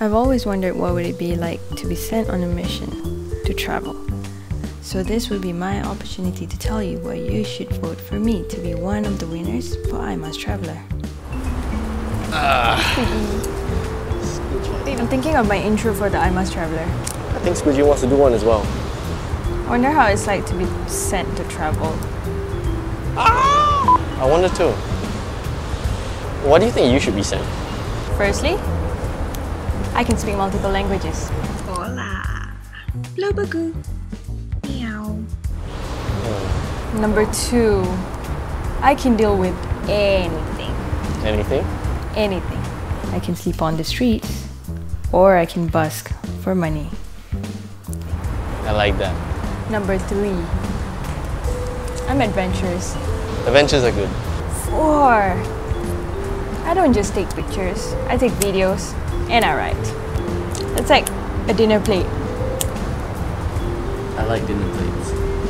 I've always wondered what would it be like to be sent on a mission to travel. So this would be my opportunity to tell you why you should vote for me to be one of the winners for IMAS Traveler. I'm thinking of my intro for the IMAS Traveler. I think Squidgee wants to do one as well. I wonder how it's like to be sent to travel. I wonder too. What do you think you should be sent? Firstly, I can speak multiple languages. Hola. Blubagoo. Meow. Number 2, I can deal with anything. Anything? Anything. I can sleep on the streets, or I can busk for money. I like that. Number 3, I'm adventurous. Adventures are good. 4, I don't just take pictures, I take videos and I write. It's like a dinner plate. I like dinner plates.